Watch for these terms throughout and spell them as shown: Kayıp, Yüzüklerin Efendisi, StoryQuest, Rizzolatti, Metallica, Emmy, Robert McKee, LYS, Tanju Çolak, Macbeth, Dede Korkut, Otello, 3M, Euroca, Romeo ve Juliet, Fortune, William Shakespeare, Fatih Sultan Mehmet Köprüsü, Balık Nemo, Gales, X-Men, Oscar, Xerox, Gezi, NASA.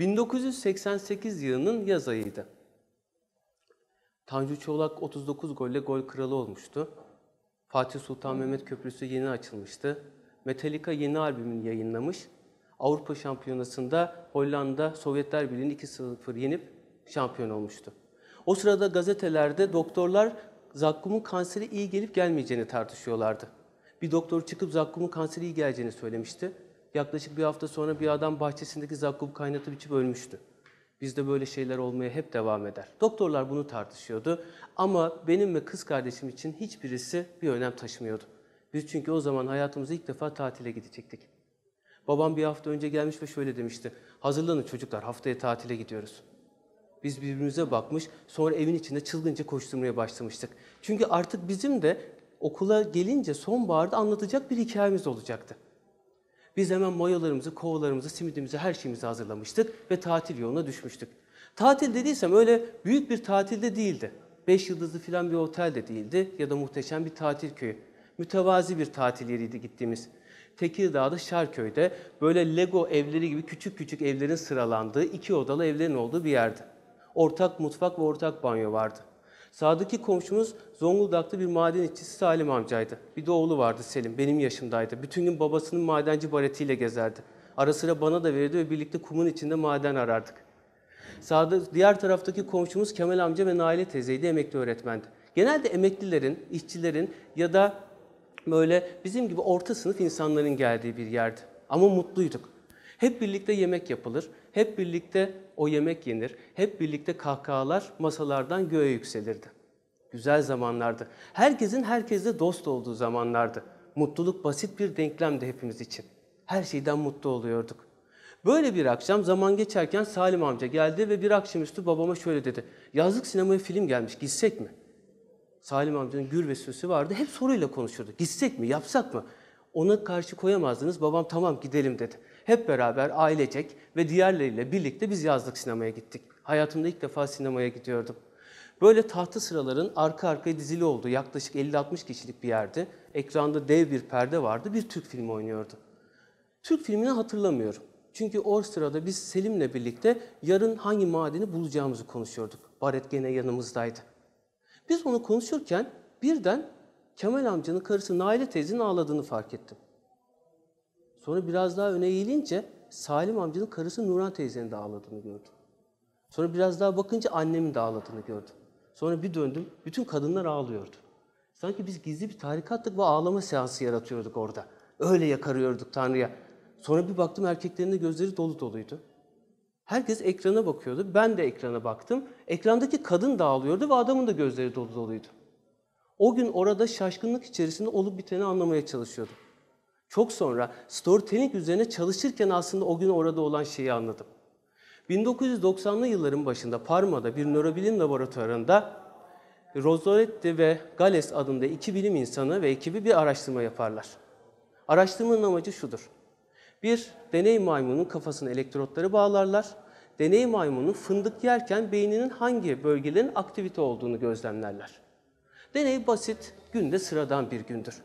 1988 yılının yaz ayıydı. Tanju Çolak 39 golle gol kralı olmuştu. Fatih Sultan Mehmet Köprüsü yeni açılmıştı. Metallica yeni albümünü yayınlamış. Avrupa Şampiyonası'nda Hollanda Sovyetler Birliği'ni 2-0 yenip şampiyon olmuştu. O sırada gazetelerde doktorlar zakkumun kanseri iyi gelip gelmeyeceğini tartışıyorlardı. Bir doktor çıkıp zakkumun kanseri iyi geleceğini söylemişti. Yaklaşık bir hafta sonra bir adam bahçesindeki zakkum kaynatıp içip ölmüştü. Bizde böyle şeyler olmaya hep devam eder. Doktorlar bunu tartışıyordu ama benim ve kız kardeşim için hiçbirisi bir önem taşımıyordu. Biz çünkü o zaman hayatımızda ilk defa tatile gidecektik. Babam bir hafta önce gelmiş ve şöyle demişti. Hazırlanın çocuklar, haftaya tatile gidiyoruz. Biz birbirimize bakmış, sonra evin içinde çılgınca koşturmaya başlamıştık. Çünkü artık bizim de okula gelince sonbaharda anlatacak bir hikayemiz olacaktı. Biz hemen mayolarımızı, kovalarımızı, simidimizi, her şeyimizi hazırlamıştık ve tatil yoluna düşmüştük. Tatil dediysem öyle büyük bir tatilde değildi. 5 yıldızlı filan bir otel de değildi ya da muhteşem bir tatil köyü. Mütevazi bir tatil yeriydi gittiğimiz. Tekirdağ'da Şarköy'de böyle Lego evleri gibi küçük küçük evlerin sıralandığı, 2 odalı evlerin olduğu bir yerdi. Ortak mutfak ve ortak banyo vardı. Sağdaki komşumuz Zonguldak'ta bir maden işçisi Salim amcaydı. Bir de oğlu vardı Selim, benim yaşımdaydı. Bütün gün babasının madenci baretiyle gezerdi. Ara sıra bana da verirdi ve birlikte kumun içinde maden arardık. Sağda, diğer taraftaki komşumuz Kemal amca ve Naile teyzeydi, emekli öğretmendi. Genelde emeklilerin, işçilerin ya da böyle bizim gibi orta sınıf insanların geldiği bir yerdi. Ama mutluyduk. Hep birlikte yemek yapılır, hep birlikte o yemek yenir, hep birlikte kahkahalar masalardan göğe yükselirdi. Güzel zamanlardı. Herkesin herkesle dost olduğu zamanlardı. Mutluluk basit bir denklemdi hepimiz için. Her şeyden mutlu oluyorduk. Böyle bir akşam zaman geçerken Salim amca geldi ve bir akşamüstü babama şöyle dedi. Yazlık sinemaya film gelmiş, gitsek mi? Salim amcanın gür ve süsü vardı. Hep soruyla konuşurdu. Gitsek mi, yapsak mı? Ona karşı koyamazdınız. Babam tamam gidelim dedi. Hep beraber ailecek ve diğerleriyle birlikte biz yazlık sinemaya gittik. Hayatımda ilk defa sinemaya gidiyordum. Böyle tahta sıraların arka arkaya dizili olduğu yaklaşık 50-60 kişilik bir yerde. Ekranda dev bir perde vardı. Bir Türk filmi oynuyordu. Türk filmini hatırlamıyorum. Çünkü o sırada biz Selim'le birlikte yarın hangi madeni bulacağımızı konuşuyorduk. Baret gene yanımızdaydı. Biz onu konuşurken birden Kemal amcanın karısı Naile teyzenin ağladığını fark ettim. Sonra biraz daha öne eğilince Salim amcanın karısı Nuran teyzenin de ağladığını gördüm. Sonra biraz daha bakınca annemin de ağladığını gördüm. Sonra bir döndüm, bütün kadınlar ağlıyordu. Sanki biz gizli bir tarikattık ve ağlama seansı yaratıyorduk orada. Öyle yakarıyorduk Tanrı'ya. Sonra bir baktım erkeklerin de gözleri dolu doluydu. Herkes ekrana bakıyordu, ben de ekrana baktım. Ekrandaki kadın da ağlıyordu ve adamın da gözleri dolu doluydu. O gün orada şaşkınlık içerisinde olup biteni anlamaya çalışıyordum. Çok sonra storytelling üzerine çalışırken aslında o gün orada olan şeyi anladım. 1990'lı yılların başında Parma'da bir nörobilim laboratuvarında Rizzolatti ve Gales adında 2 bilim insanı ve ekibi bir araştırma yaparlar. Araştırmanın amacı şudur. Bir deney maymunun kafasına elektrotları bağlarlar. Deney maymunun fındık yerken beyninin hangi bölgelerin aktivite olduğunu gözlemlerler. Deney basit, günde sıradan bir gündür.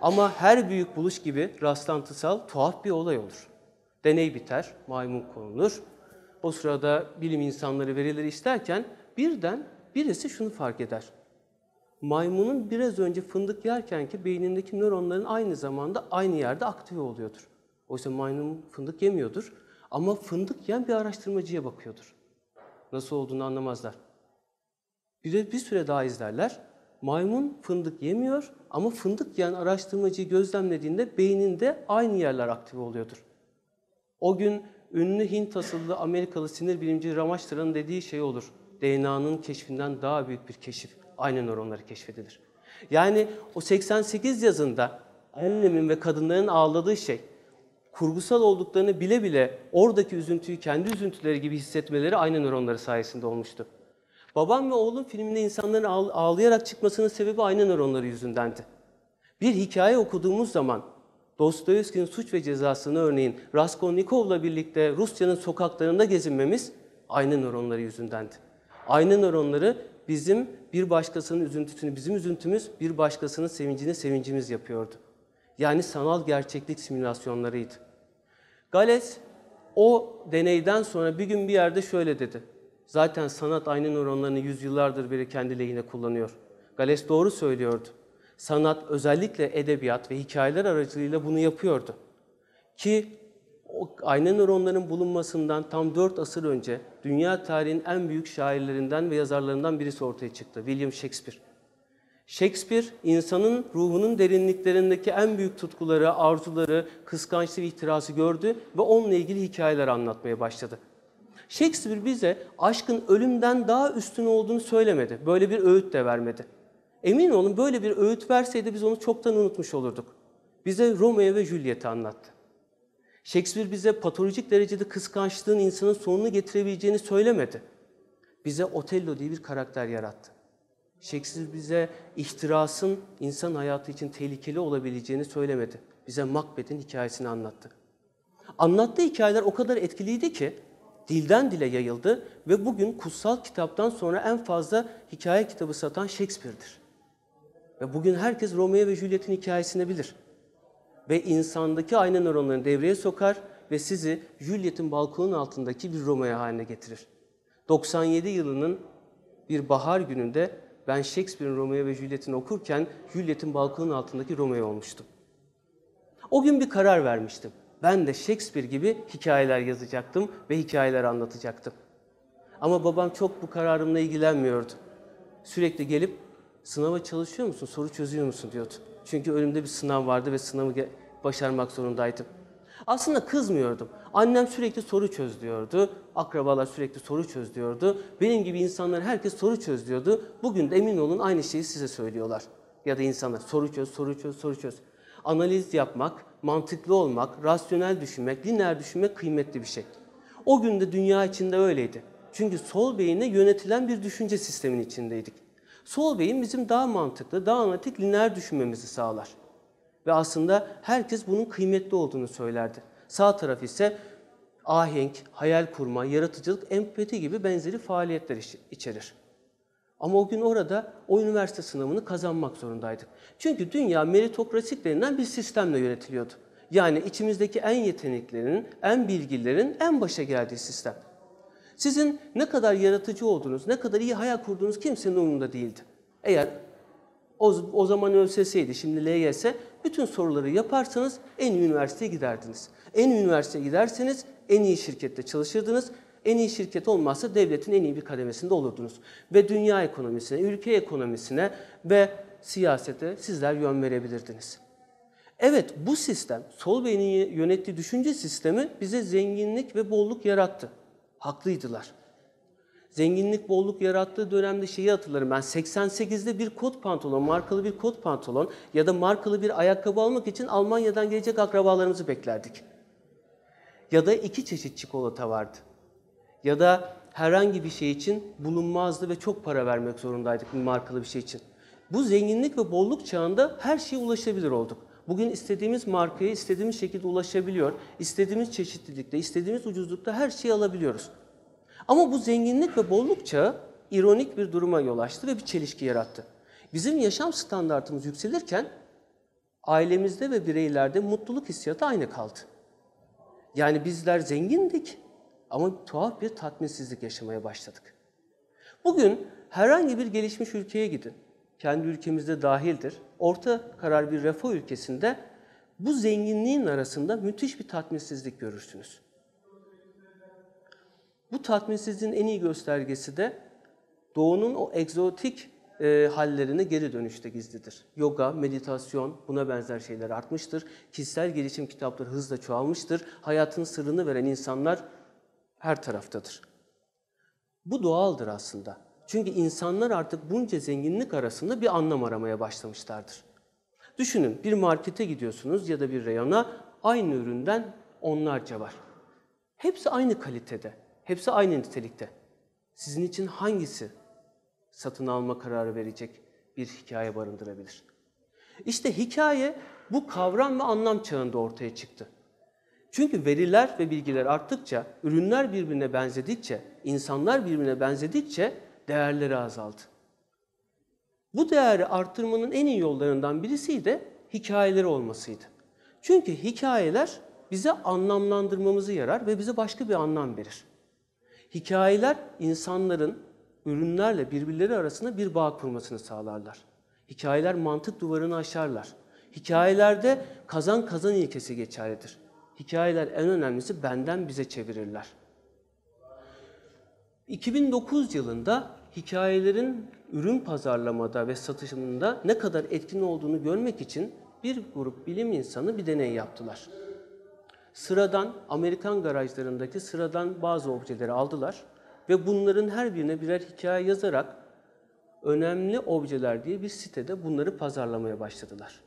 Ama her büyük buluş gibi rastlantısal, tuhaf bir olay olur. Deney biter, maymun konulur. O sırada bilim insanları verileri işlerken birden birisi şunu fark eder. Maymunun biraz önce fındık yerkenki beynindeki nöronların aynı zamanda aynı yerde aktive oluyordur. Oysa maymun fındık yemiyordur ama fındık yiyen bir araştırmacıya bakıyordur. Nasıl olduğunu anlamazlar. Bir süre daha izlerler. Maymun fındık yemiyor ama fındık yiyen araştırmacıyı gözlemlediğinde beyninde aynı yerler aktive oluyordur. O gün ünlü Hint asıllı Amerikalı sinir bilimci Ramachandran'ın dediği şey olur. DNA'nın keşfinden daha büyük bir keşif. Aynı nöronları keşfedilir. Yani o 88 yazında annemin ve kadınların ağladığı şey, kurgusal olduklarını bile bile oradaki üzüntüyü kendi üzüntüleri gibi hissetmeleri aynı nöronları sayesinde olmuştu. Babam ve oğlum filminde insanların ağlayarak çıkmasının sebebi aynı nöronları yüzündendi. Bir hikaye okuduğumuz zaman Dostoyevski'nin Suç ve Cezası'nı örneğin Raskolnikov'la birlikte Rusya'nın sokaklarında gezinmemiz aynı nöronları yüzündendi. Aynı nöronları bizim bir başkasının üzüntüsünü bizim üzüntümüz, bir başkasının sevincini sevincimiz yapıyordu. Yani sanal gerçeklik simülasyonlarıydı. Gales O deneyden sonra bir gün bir yerde şöyle dedi. Zaten sanat aynı nöronlarını yüzyıllardır biri kendi lehine kullanıyor. Gales doğru söylüyordu. Sanat özellikle edebiyat ve hikayeler aracılığıyla bunu yapıyordu. Ki o aynı nöronların bulunmasından tam 4 asır önce dünya tarihinin en büyük şairlerinden ve yazarlarından birisi ortaya çıktı. William Shakespeare. Shakespeare, insanın ruhunun derinliklerindeki en büyük tutkuları, arzuları, kıskançlığı ve ihtirası gördü ve onunla ilgili hikayeler anlatmaya başladı. Shakespeare bize aşkın ölümden daha üstün olduğunu söylemedi. Böyle bir öğüt de vermedi. Emin olun böyle bir öğüt verseydi biz onu çoktan unutmuş olurduk. Bize Romeo ve Juliet'i anlattı. Shakespeare bize patolojik derecede kıskançlığın insanın sonunu getirebileceğini söylemedi. Bize Otello diye bir karakter yarattı. Shakespeare bize ihtirasın insan hayatı için tehlikeli olabileceğini söylemedi. Bize Macbeth'in hikayesini anlattı. Anlattığı hikayeler o kadar etkiliydi ki dilden dile yayıldı ve bugün kutsal kitaptan sonra en fazla hikaye kitabı satan Shakespeare'dir. Ve bugün herkes Romeo ve Juliet'in hikayesini bilir. Ve insandaki aynı nöronlarını devreye sokar ve sizi Juliet'in balkonun altındaki bir Romeo haline getirir. 97 yılının bir bahar gününde ben Shakespeare'in Romeo ve Juliet'ini okurken Juliet'in balkonun altındaki Romeo olmuştum. O gün bir karar vermiştim. Ben de Shakespeare gibi hikayeler yazacaktım ve hikayeler anlatacaktım. Ama babam çok bu kararımla ilgilenmiyordu. Sürekli gelip sınava çalışıyor musun, soru çözüyor musun diyordu. Çünkü önümde bir sınav vardı ve sınavı başarmak zorundaydım. Aslında kızmıyordum. Annem sürekli soru çöz diyordu. Akrabalar sürekli soru çöz diyordu. Benim gibi insanlar herkes soru çöz diyordu. Bugün de emin olun aynı şeyi size söylüyorlar. Ya da insanlar soru çöz, soru çöz, soru çöz. Analiz yapmak, mantıklı olmak, rasyonel düşünmek, lineer düşünmek kıymetli bir şey. O gün de dünya içinde öyleydi. Çünkü sol beyinle yönetilen bir düşünce sistemin içindeydik. Sol beyin bizim daha mantıklı, daha analitik, lineer düşünmemizi sağlar. Ve aslında herkes bunun kıymetli olduğunu söylerdi. Sağ taraf ise ahenk, hayal kurma, yaratıcılık, empati gibi benzeri faaliyetler içerir. Ama o gün orada o üniversite sınavını kazanmak zorundaydık. Çünkü dünya meritokrasi denilen bir sistemle yönetiliyordu. Yani içimizdeki en yeteneklerin, en bilgilerin en başa geldiği sistem. Sizin ne kadar yaratıcı olduğunuz, ne kadar iyi hayal kurduğunuz kimsenin umurunda değildi. Eğer o zaman ÖSS'ydi, şimdi LYS, bütün soruları yaparsanız en iyi üniversiteye giderdiniz. En iyi üniversiteye giderseniz en iyi şirkette çalışırdınız. En iyi şirket olmazsa devletin en iyi bir kademesinde olurdunuz. Ve dünya ekonomisine, ülke ekonomisine ve siyasete sizler yön verebilirdiniz. Evet, bu sistem, sol beynin yönettiği düşünce sistemi bize zenginlik ve bolluk yarattı. Haklıydılar. Zenginlik, bolluk yarattığı dönemde şeyi hatırlarım ben, 88'de bir kot pantolon, markalı bir kot pantolon ya da markalı bir ayakkabı almak için Almanya'dan gelecek akrabalarımızı beklerdik. Ya da 2 çeşit çikolata vardı. Ya da herhangi bir şey için bulunmazdı ve çok para vermek zorundaydık bir markalı bir şey için. Bu zenginlik ve bolluk çağında her şeye ulaşabilir olduk. Bugün istediğimiz markaya istediğimiz şekilde ulaşabiliyor, istediğimiz çeşitlilikte, istediğimiz ucuzlukta her şeyi alabiliyoruz. Ama bu zenginlik ve bolluk çağı ironik bir duruma yol açtı ve bir çelişki yarattı. Bizim yaşam standartımız yükselirken ailemizde ve bireylerde mutluluk hissiyatı aynı kaldı. Yani bizler zengindik ama tuhaf bir tatminsizlik yaşamaya başladık. Bugün herhangi bir gelişmiş ülkeye gidin, kendi ülkemizde dahildir, orta karar bir refah ülkesinde bu zenginliğin arasında müthiş bir tatminsizlik görürsünüz. Bu tatminsizliğin en iyi göstergesi de doğunun o egzotik hallerine geri dönüşte gizlidir. Yoga, meditasyon, buna benzer şeyler artmıştır. Kişisel gelişim kitapları hızla çoğalmıştır. Hayatın sırrını veren insanlar her taraftadır. Bu doğaldır aslında. Çünkü insanlar artık bunca zenginlik arasında bir anlam aramaya başlamışlardır. Düşünün, bir markete gidiyorsunuz ya da bir reyona, aynı üründen onlarca var. Hepsi aynı kalitede, hepsi aynı nitelikte. Sizin için hangisi satın alma kararı verecek bir hikaye barındırabilir? İşte hikaye bu kavram ve anlam çağında ortaya çıktı. Çünkü veriler ve bilgiler arttıkça, ürünler birbirine benzedikçe, insanlar birbirine benzedikçe değerleri azaldı. Bu değeri arttırmanın en iyi yollarından birisi de hikayeleri olmasıydı. Çünkü hikayeler bize anlamlandırmamızı yarar ve bize başka bir anlam verir. Hikayeler insanların ürünlerle birbirleri arasında bir bağ kurmasını sağlarlar. Hikayeler mantık duvarını aşarlar. Hikayelerde kazan kazan ilkesi geçerlidir. Hikayeler en önemlisi benden bize çevirirler. 2009 yılında hikayelerin ürün pazarlamada ve satışında ne kadar etkin olduğunu görmek için bir grup bilim insanı bir deney yaptılar. Sıradan, Amerikan garajlarındaki sıradan bazı objeleri aldılar ve bunların her birine birer hikaye yazarak önemli objeler diye bir sitede bunları pazarlamaya başladılar.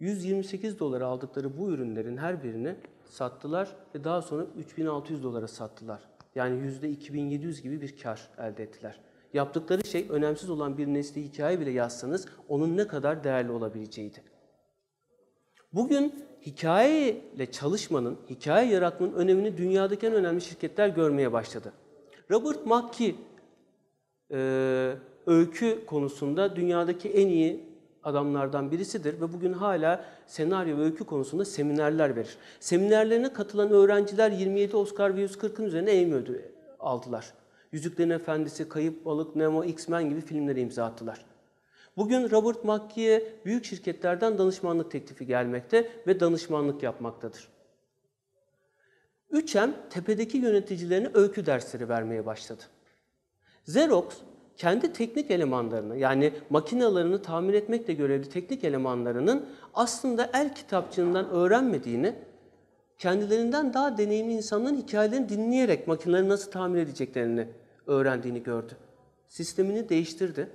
128 dolara aldıkları bu ürünlerin her birini sattılar ve daha sonra 3600 dolara sattılar. Yani %2700 gibi bir kar elde ettiler. Yaptıkları şey önemsiz olan bir nesne hikaye bile yazsanız onun ne kadar değerli olabileceğiydi. Bugün hikayeyle çalışmanın, hikaye yaratmanın önemini dünyadaki en önemli şirketler görmeye başladı. Robert McKee öykü konusunda dünyadaki en iyi adamlardan birisidir ve bugün hala senaryo ve öykü konusunda seminerler verir. Seminerlerine katılan öğrenciler 27 Oscar ve 140'ın üzerine Emmy ödülü aldılar. Yüzüklerin Efendisi, Kayıp, Balık Nemo, X-Men gibi filmlere imza attılar. Bugün Robert McKee'ye büyük şirketlerden danışmanlık teklifi gelmekte ve danışmanlık yapmaktadır. 3M tepedeki yöneticilerine öykü dersleri vermeye başladı. Xerox kendi teknik elemanlarını, yani makinalarını tamir etmekle görevli teknik elemanlarının aslında el kitapçığından öğrenmediğini, kendilerinden daha deneyimli insanların hikayelerini dinleyerek makineleri nasıl tamir edeceklerini öğrendiğini gördü. Sistemini değiştirdi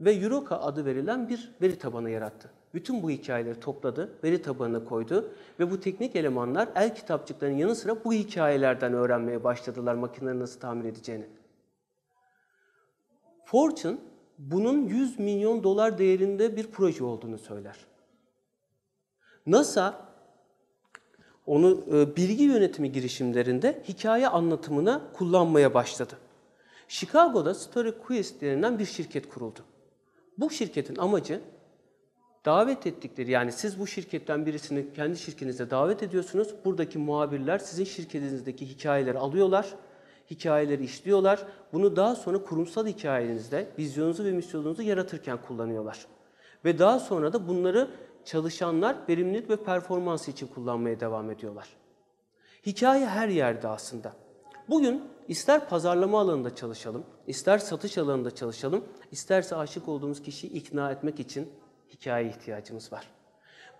ve Euroca adı verilen bir veri tabanı yarattı. Bütün bu hikayeleri topladı, veri tabanına koydu ve bu teknik elemanlar el kitapçıklarının yanı sıra bu hikayelerden öğrenmeye başladılar makineleri nasıl tamir edeceğini. Fortune bunun 100 milyon dolar değerinde bir proje olduğunu söyler. NASA onu bilgi yönetimi girişimlerinde hikaye anlatımına kullanmaya başladı. Chicago'da StoryQuest denilen bir şirket kuruldu. Bu şirketin amacı davet ettikleri, yani siz bu şirketten birisini kendi şirketinize davet ediyorsunuz. Buradaki muhabirler sizin şirketinizdeki hikayeleri alıyorlar. Hikayeleri işliyorlar. Bunu daha sonra kurumsal hikayenizde, vizyonunuzu ve misyonunuzu yaratırken kullanıyorlar. Ve daha sonra da bunları çalışanlar verimlilik ve performansı için kullanmaya devam ediyorlar. Hikaye her yerde aslında. Bugün ister pazarlama alanında çalışalım, ister satış alanında çalışalım, isterse aşık olduğumuz kişiyi ikna etmek için hikayeye ihtiyacımız var.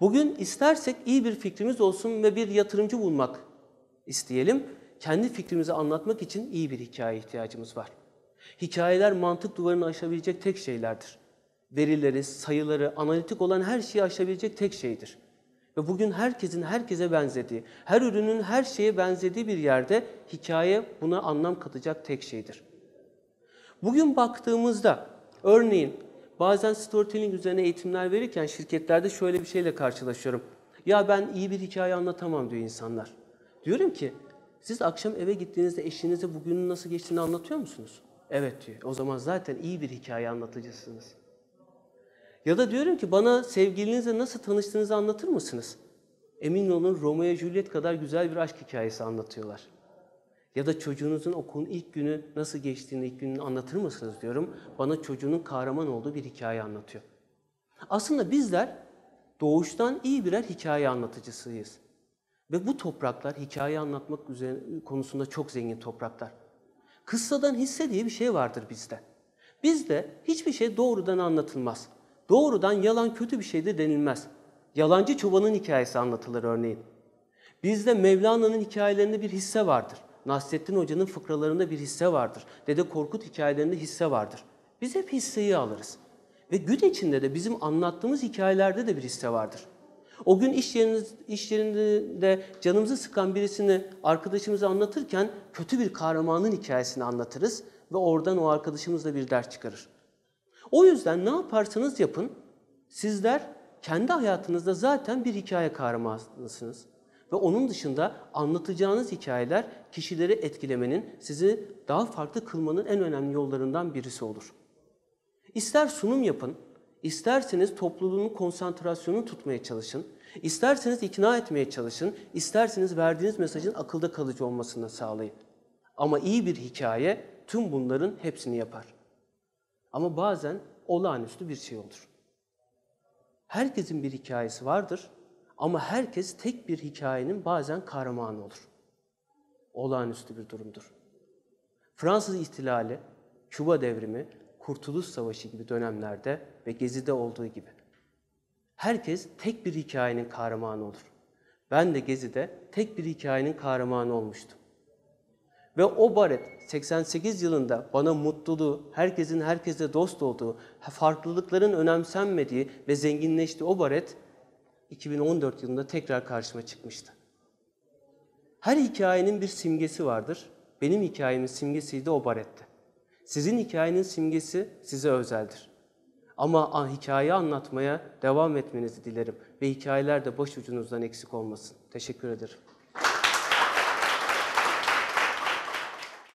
Bugün istersek iyi bir fikrimiz olsun ve bir yatırımcı bulmak isteyelim. Kendi fikrimizi anlatmak için iyi bir hikayeye ihtiyacımız var. Hikayeler mantık duvarını aşabilecek tek şeylerdir. Verileri, sayıları, analitik olan her şeyi aşabilecek tek şeydir. Ve bugün herkesin herkese benzediği, her ürünün her şeye benzediği bir yerde hikaye buna anlam katacak tek şeydir. Bugün baktığımızda, örneğin bazen storytelling üzerine eğitimler verirken şirketlerde şöyle bir şeyle karşılaşıyorum. Ya ben iyi bir hikaye anlatamam diyor insanlar. Diyorum ki, siz akşam eve gittiğinizde eşinize bugünün nasıl geçtiğini anlatıyor musunuz? Evet diyor. O zaman zaten iyi bir hikaye anlatıcısınız. Ya da diyorum ki bana sevgilinizle nasıl tanıştığınızı anlatır mısınız? Emin olun Romeo ve Juliet kadar güzel bir aşk hikayesi anlatıyorlar. Ya da çocuğunuzun okulun ilk günü nasıl geçtiğini, ilk gününü anlatır mısınız diyorum. Bana çocuğunun kahraman olduğu bir hikaye anlatıyor. Aslında bizler doğuştan iyi birer hikaye anlatıcısıyız. Ve bu topraklar hikaye anlatmak konusunda çok zengin topraklar. Kıssadan hisse diye bir şey vardır bizde. Bizde hiçbir şey doğrudan anlatılmaz. Doğrudan yalan kötü bir şey de denilmez. Yalancı çobanın hikayesi anlatılır örneğin. Bizde Mevlana'nın hikayelerinde bir hisse vardır. Nasrettin Hoca'nın fıkralarında bir hisse vardır. Dede Korkut hikayelerinde hisse vardır. Biz hep hisseyi alırız. Ve gün içinde de bizim anlattığımız hikayelerde de bir hisse vardır. O gün iş yerinde canımızı sıkan birisini arkadaşımıza anlatırken kötü bir kahramanın hikayesini anlatırız ve oradan o arkadaşımızla bir ders çıkarır. O yüzden ne yaparsanız yapın, sizler kendi hayatınızda zaten bir hikaye kahramanısınız. Ve onun dışında anlatacağınız hikayeler kişileri etkilemenin, sizi daha farklı kılmanın en önemli yollarından birisi olur. İster sunum yapın, İsterseniz topluluğun konsantrasyonunu tutmaya çalışın, isterseniz ikna etmeye çalışın, isterseniz verdiğiniz mesajın akılda kalıcı olmasını sağlayın. Ama iyi bir hikaye tüm bunların hepsini yapar. Ama bazen olağanüstü bir şey olur. Herkesin bir hikayesi vardır ama herkes tek bir hikayenin bazen kahramanı olur. Olağanüstü bir durumdur. Fransız İhtilali, Küba Devrimi, Kurtuluş Savaşı gibi dönemlerde ve Gezi'de olduğu gibi. Herkes tek bir hikayenin kahramanı olur. Ben de Gezi'de tek bir hikayenin kahramanı olmuştum. Ve o baret 88 yılında bana mutluluğu, herkesin herkese dost olduğu, farklılıkların önemsenmediği ve zenginleştiği o baret 2014 yılında tekrar karşıma çıkmıştı. Her hikayenin bir simgesi vardır. Benim hikayemin simgesiydi o baretti. Sizin hikayenin simgesi size özeldir. Ama hikaye anlatmaya devam etmenizi dilerim ve hikayeler de başucunuzdan eksik olmasın. Teşekkür ederim.